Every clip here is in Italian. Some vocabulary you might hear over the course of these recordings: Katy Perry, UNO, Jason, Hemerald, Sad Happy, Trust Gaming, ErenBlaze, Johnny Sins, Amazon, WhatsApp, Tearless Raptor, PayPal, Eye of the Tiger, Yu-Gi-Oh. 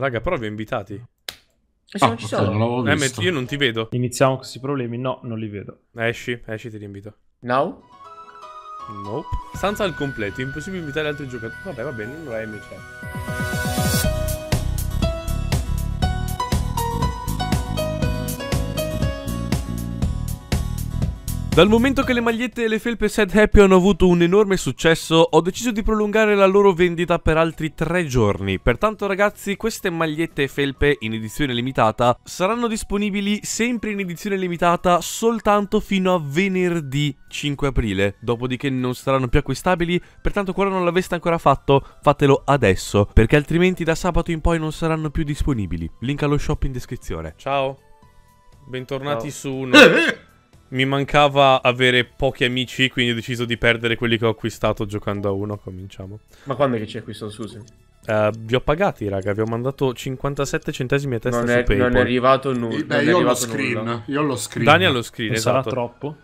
Raga, però vi ho invitati. Siamo ci sono. Non visto. Io non ti vedo. Iniziamo questi problemi. No, non li vedo. Esci, ti rinvito. No? Nope. Stanza al completo. Impossibile invitare altri giocatori. Vabbè, va bene. Non è amici. Dal momento che le magliette e le felpe Sad Happy hanno avuto un enorme successo, ho deciso di prolungare la loro vendita per altri 3 giorni. Pertanto ragazzi, queste magliette e felpe in edizione limitata saranno disponibili sempre in edizione limitata soltanto fino a venerdì 5 aprile. Dopodiché non saranno più acquistabili, pertanto qualora non l'aveste ancora fatto, fatelo adesso, perché altrimenti da sabato in poi non saranno più disponibili. Link allo shop in descrizione. Ciao, bentornati. Ciao. Su UNO. Mi mancava avere pochi amici, quindi ho deciso di perdere quelli che ho acquistato giocando a Uno. Cominciamo. Ma quando è che ci hai acquistato, scusi? Vi ho pagati, raga. Vi ho mandato 57 centesimi a testa su PayPal. Non è arrivato nulla. Io ho lo screen. Dani ha lo screen, esatto. Sarà troppo?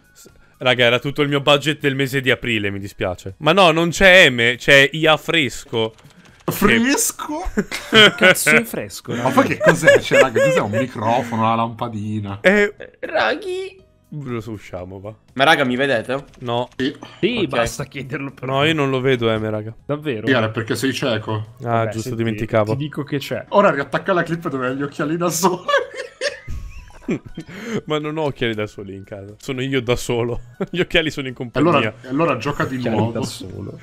Raga, era tutto il mio budget del mese di aprile, mi dispiace. Ma no, non c'è M, c'è IA Fresco. Fresco? Che cazzo è fresco? Ma poi che cos'è? Cioè, raga, cos'è? Un microfono, una lampadina. Raghi... Lo usciamo, va. Ma raga, mi vedete? No. Sì, okay. Basta chiederlo però. No, io non lo vedo, M, raga. Davvero? Sì, perché sei cieco. Ah, vabbè, giusto, senti, dimenticavo. Ti dico che c'è. Ora riattacca la clip dove hai gli occhiali da sole. Ma non ho occhiali da sole in casa. Sono io da solo. Gli occhiali sono in compagnia. Allora gioca di nuovo. Da solo.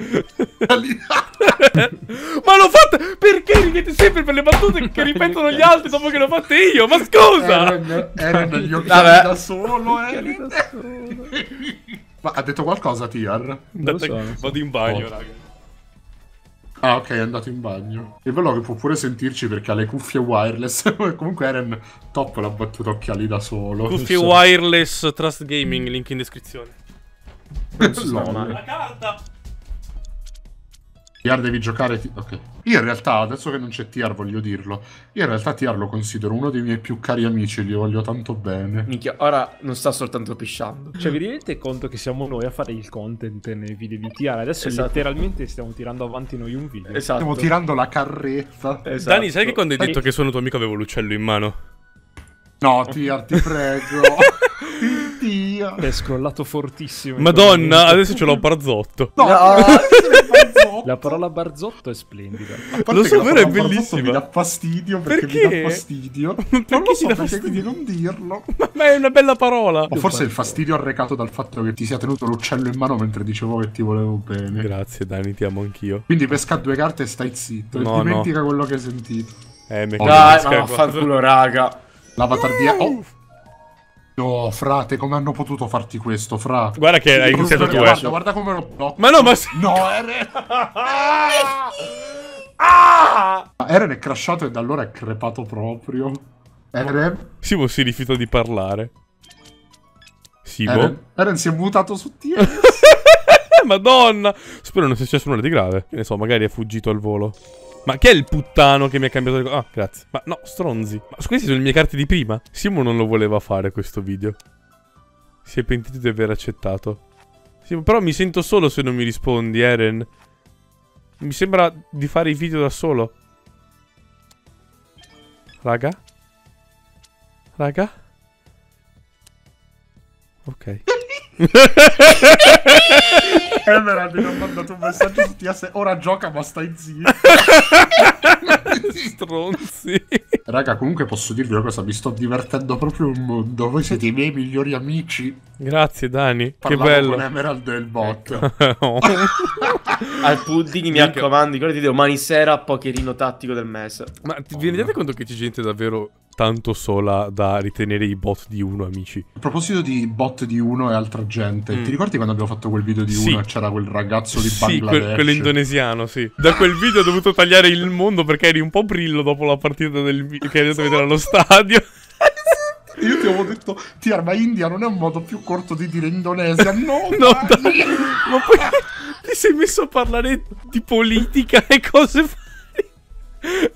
Ma l'ho fatta! Perché ridete sempre per le battute che ripetono gli altri dopo che l'ho fatta io? Ma scusa! Eren gli occhiali da solo, Eren. Ma ha detto qualcosa, Tiar? Vado in bagno, raga. Ah, ok, è andato in bagno. E bello che può pure sentirci perché ha le cuffie wireless. Comunque Eren, top la battuta occhiali da solo. Cuffie wireless, Trust Gaming, link in descrizione. La carta! TR devi giocare... Ok. Io in realtà, adesso che non c'è TR voglio dirlo, io in realtà TR lo considero uno dei miei più cari amici, li voglio tanto bene. Minchia, ora non sta soltanto pisciando. Cioè, vi rendete conto che siamo noi a fare il content nei video di TR? Adesso letteralmente stiamo tirando avanti noi un video. Esatto. Stiamo tirando la carretta. Esatto. Dani, sai che quando hai detto che sono tuo amico avevo l'uccello in mano? No, TR, ti prego. Dio. È scrollato fortissimo. Madonna, adesso ce l'ho barzotto. No, la parola barzotto è splendida. Lo so, vero, è bellissima. Mi dà fastidio perché? Mi dà fastidio. Non lo so perché, quindi non dirlo. Ma è una bella parola. O forse il fastidio arrecato dal fatto che ti sia tenuto l'uccello in mano mentre dicevo che ti volevo bene. Grazie Dani, ti amo anch'io. Quindi pesca 2 carte e stai zitto. No, e dimentica quello che hai sentito. Dai, ma vaffanculo, raga. L'avatar di... No, frate, come hanno potuto farti questo, fra? Guarda che hai iniziato tu, guarda come lo blocco. Ma no, ma... No, Eren... Eren è crashato e da allora è crepato proprio. Eren... Simo si rifiuta di parlare. Simo... Eren si è mutato su TS. Madonna! Spero non sia successo nulla di grave. Che ne so, magari è fuggito al volo. Ma chi è il puttano che mi ha cambiato le cose? Ah, grazie. Ma no, stronzi. Ma queste sono le mie carte di prima. Simo non lo voleva fare questo video. Si è pentito di aver accettato. Sì, però mi sento solo se non mi rispondi, Eren. Mi sembra di fare i video da solo. Raga? Raga? Ok. Emerald mi ha mandato un messaggio su TS. Ora gioca ma stai zitto. Stronzi. Raga, comunque posso dirvi una cosa, mi sto divertendo proprio un mondo. Voi siete i miei migliori amici. Grazie Dani. Parlavo, che bello, con Emerald del bot. Oh. Al pudding, mi raccomando, ricordati domani sera pokerino tattico del mese. Ma vi rendete conto che c'è gente davvero tanto sola da ritenere i bot di Uno amici? A proposito di bot di Uno e altra gente, ti ricordi quando abbiamo fatto quel video di Uno e c'era quel ragazzo di Bangladesh? Sì, quell'indonesiano, sì. Da quel video ho dovuto tagliare il mondo perché eri un po' brillo dopo la partita che hai detto che era allo stadio. Io ti avevo detto, Tiar, ma India non è un modo più corto di dire Indonesia. No, no, dai. Ma poi ti sei messo a parlare di politica e cose...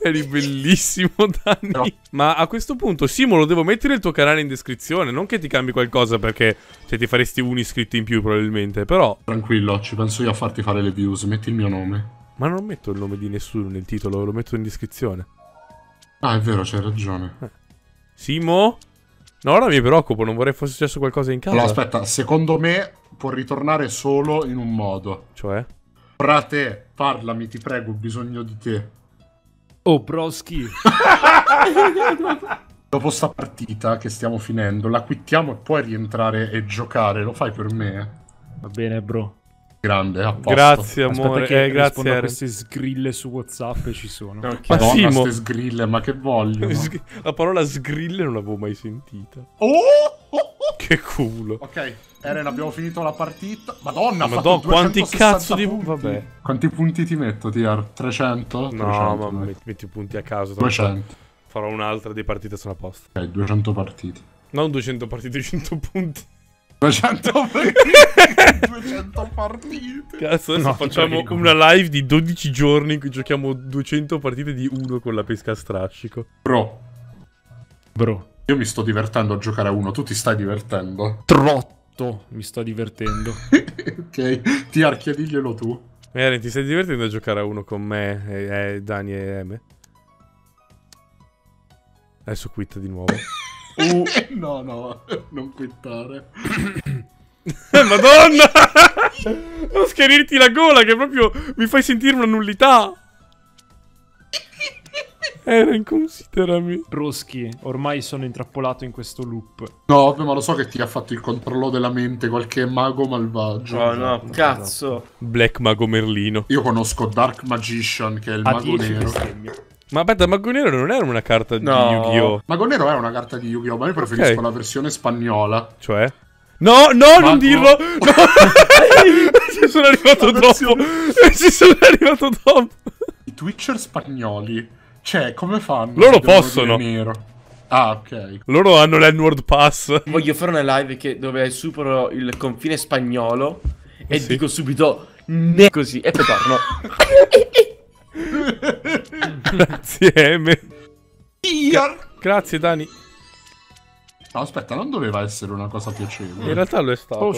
Eri bellissimo, Dani. No. Ma a questo punto, Simo, lo devo mettere il tuo canale in descrizione. Non che ti cambi qualcosa, perché cioè, ti faresti un iscritto in più probabilmente, però... Tranquillo, ci penso io a farti fare le views. Metti il mio nome. Ma non metto il nome di nessuno nel titolo, lo metto in descrizione. Ah, è vero, c'hai ragione. Simo? No, ora mi preoccupo, non vorrei fosse successo qualcosa in casa. Allora, aspetta, secondo me può ritornare solo in un modo. Cioè? Frate, parlami, ti prego, ho bisogno di te. Oh, Broschi. Dopo sta partita che stiamo finendo, la quittiamo e puoi rientrare e giocare, lo fai per me? Va bene, bro. Grande, a posto. Grazie, amore. Grazie a queste sgrille su WhatsApp ci sono. Okay. Madonna, queste sgrille, ma che voglio? La parola sgrille non l'avevo mai sentita. Oh! Che culo. Ok, Eren, abbiamo finito la partita. Madonna, quanti cazzo di punti. Vabbè. Quanti punti ti metto, Tiar? 300? No, 300, ma metti punti a caso. 200. Farò un'altra di partite sulla posta. Ok, 200 partite. Non 200 partite, 100 punti. 200 partite. Cazzo, no, facciamo una live di 12 giorni in cui giochiamo 200 partite di Uno con la pesca a strascico. Bro, io mi sto divertendo a giocare a Uno. Tu ti stai divertendo? Trotto, mi sto divertendo. Ok, ti archiediglielo tu. Eren, ti stai divertendo a giocare a Uno con me, Dani e Eme? Adesso quitta di nuovo. No, no, non quittare. Madonna! Non schiarirti la gola, che proprio mi fai sentire una nullità. Eren, considerami. Broschi, ormai sono intrappolato in questo loop. No, ma lo so che ti ha fatto il controllo della mente qualche mago malvagio. No, no, cazzo. Black Mago Merlino. Io conosco Dark Magician, che è il mago nero. Ma aspetta, Mago Nero non era una carta di Yu-Gi-Oh! Mago Nero è una carta di Yu-Gi-Oh! Ma io preferisco la versione spagnola. Cioè? No, no, Mago... non dirlo! No. Ci sono arrivato dopo! Ci sono arrivato dopo! I Twitcher spagnoli, cioè, come fanno? Loro possono! Nero? Ah, ok. Loro hanno l'N-Word Pass. Voglio fare una live dove supero il confine spagnolo e dico subito ne così e poi torno. Grazie Eme. Grazie Dani. No, aspetta, non doveva essere una cosa piacevole. In realtà lo è stato.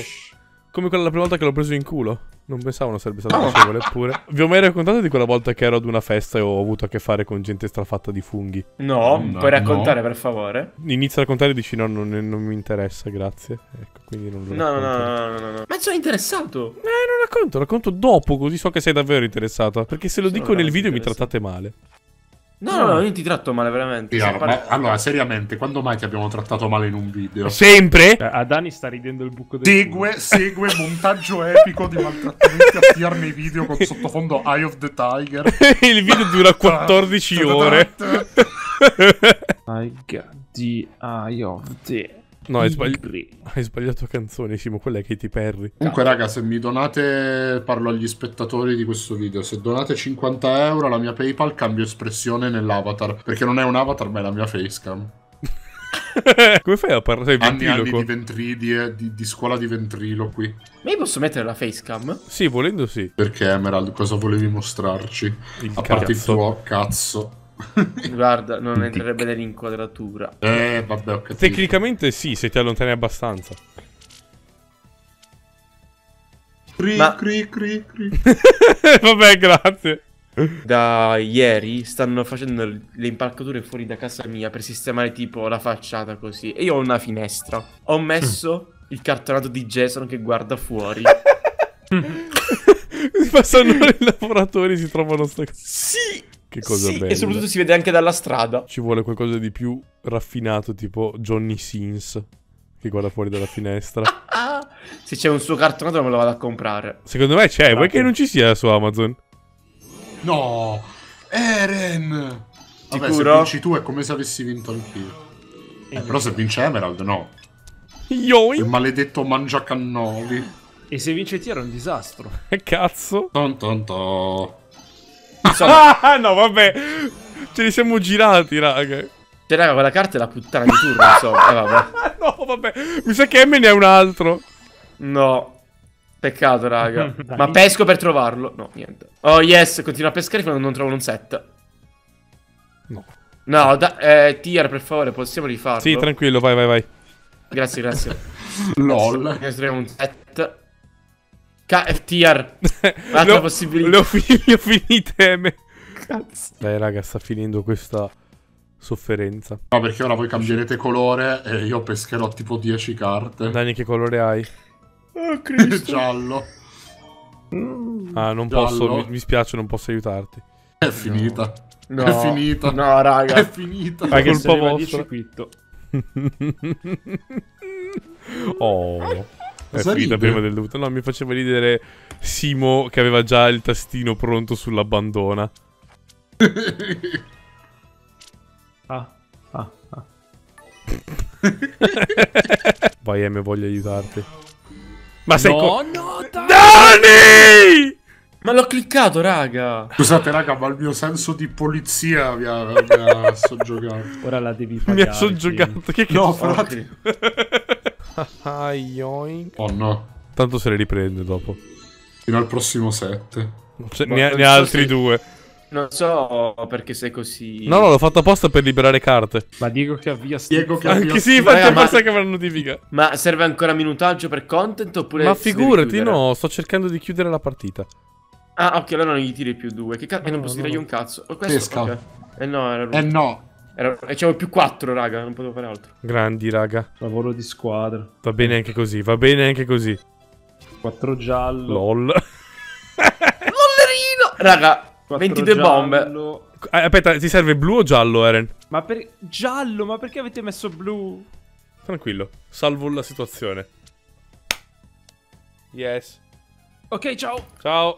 Come quella la prima volta che l'ho preso in culo. Non pensavo non sarebbe stato piacevole pure. Vi ho mai raccontato di quella volta che ero ad una festa e ho avuto a che fare con gente strafatta di funghi? No, puoi raccontare per favore? Inizia a raccontare e dici no, non mi interessa, grazie. Ecco, quindi non lo no. Ma sono interessato. Non racconto dopo, così so che sei davvero interessato. Perché se lo dico nel video mi trattate male. No, io ti tratto male veramente. Allora, seriamente, quando mai ti abbiamo trattato male in un video? Sempre? A Dani sta ridendo il buco del Segue montaggio epico di maltrattamenti a Tiar nei video con sottofondo Eye of the Tiger. Il video dura 14 ore. I got the Eye of the... No, hai sbagliato canzone, Simo, quella è Katy Perry. Comunque, raga, se mi donate, parlo agli spettatori di questo video, se donate 50 euro alla mia PayPal cambio espressione nell'avatar, perché non è un avatar, ma è la mia facecam. Come fai a parlare di ventriloquo? Di scuola di ventriloqui. Ma io posso mettere la facecam? Sì, volendo sì. Perché, Emerald, cosa volevi mostrarci? A parte il tuo cazzo. Guarda, non entrerebbe nell'inquadratura. Vabbè, ho capito. Tecnicamente sì, se ti allontani abbastanza. Cri cri cri. Vabbè, grazie. Da ieri stanno facendo le impalcature fuori da casa mia per sistemare tipo la facciata così. E io ho una finestra. Ho messo il cartonato di Jason che guarda fuori. Passano i lavoratori, si trovano sta cosa. Sì. Che cosa bella. E soprattutto si vede anche dalla strada. Ci vuole qualcosa di più raffinato, tipo Johnny Sins, che guarda fuori dalla finestra. Se c'è un suo cartonato me lo vado a comprare. Secondo me c'è, vuoi che non ci sia su Amazon? No, Eren! Vabbè, se vinci tu è come se avessi vinto anch'io. Però se vince Emerald no. Il maledetto mangiacannoli. E se vince Tiara è un disastro. Cazzo. Tontonto. No, vabbè, ce li siamo girati, raga. Cioè, raga, quella carta è la puttana di turno, insomma. Vabbè. No, vabbè, mi sa che M ne è un altro. No, peccato, raga. Ma pesco per trovarlo. No, niente. Oh, yes, continua a pescare finché non trovo un set. No. No, Tier, per favore, possiamo rifarlo? Sì, tranquillo, vai, vai, vai. Grazie, grazie. LOL. Ne troviamo un set. Tier, l'altra possibilità. Le ho finite. Cazzo. Dai, raga, sta finendo questa sofferenza. No, perché ora voi cambierete colore e io pescherò tipo 10 carte. Dani, che colore hai? Oh, Cristo. Giallo. Ah, non giallo. Posso, mi spiace, non posso aiutarti. È finita. No. È finita. No, raga. È finita. È colpa vostra. Oh, è finita prima del dovuto. No, mi faceva ridere Simo che aveva già il tastino pronto sull'abbandona. Ah. Vai, M, voglio aiutarti. Ma sei Dani! Ma l'ho cliccato, raga. Scusate, raga, ma il mio senso di polizia mi ha soggiogato. Ora la devi pagare. Mi ha soggiogato. Sì. Che no, frate. Okay. Oh no. Tanto se le riprende dopo. Fino al prossimo set. Cioè, ne ha altri due. Non so perché sei così. No, l'ho fatto apposta per liberare carte. Ma Diego che avvia anche sì, faccio apposta che me la notifica. Ma serve ancora minutaggio per content oppure? Ma figurati, no, sto cercando di chiudere la partita. Ah, ok, allora non gli tiri più due. Che cazzo, non posso tirargli un cazzo. Questo, okay. No, era c'avevo più 4, raga, non potevo fare altro. Grandi, raga. Lavoro di squadra. Va bene anche così, va bene anche così. 4 giallo. LOL. Lollerino. Raga, 22 bombe. Aspetta, ti serve blu o giallo, Eren? Ma per... Giallo, ma perché avete messo blu? Tranquillo, salvo la situazione. Yes. Ok, ciao. Ciao.